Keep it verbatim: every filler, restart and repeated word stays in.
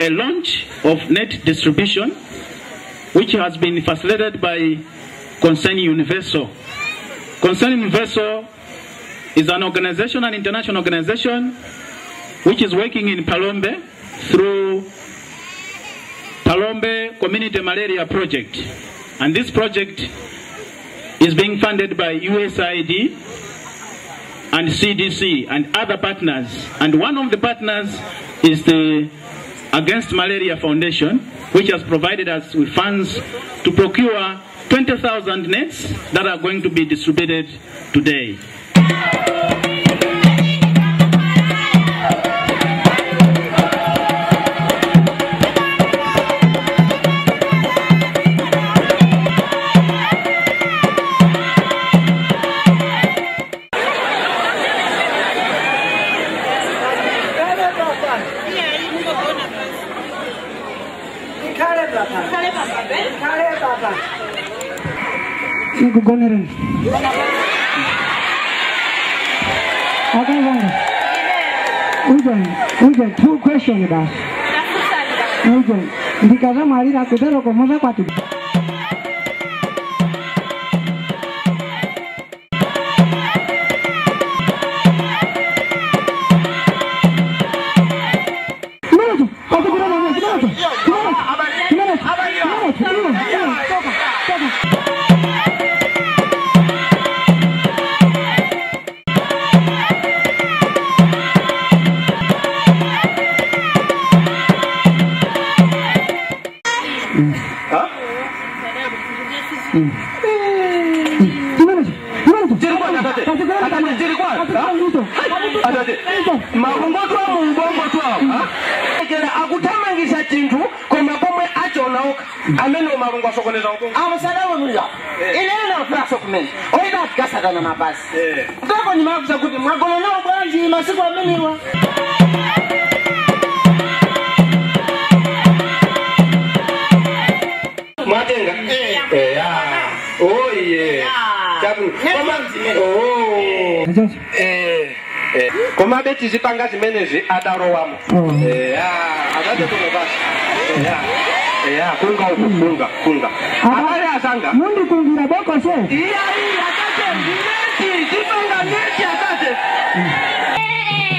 a launch of net distribution, which has been facilitated by Concern Universal. Concern Universal is an organization, an international organization, which is working in Palombe through Palombe Community Malaria Project. And this project is being funded by U S A I D and C D C and other partners. And one of the partners is the Against Malaria Foundation, which has provided us with funds to procure twenty thousand nets that are going to be distributed today. Two questions about because I'm married, I could never come back to you. Oh yeah. Como a gente zipanga zimeneje adarowamu. Yeah, agora tudo bem. Yeah, yeah, kunga, kunga, kunga. Agora a zanga. Mundo kungira boko se. Yeah, yeah, agora zipanga neti zipanga neti agora.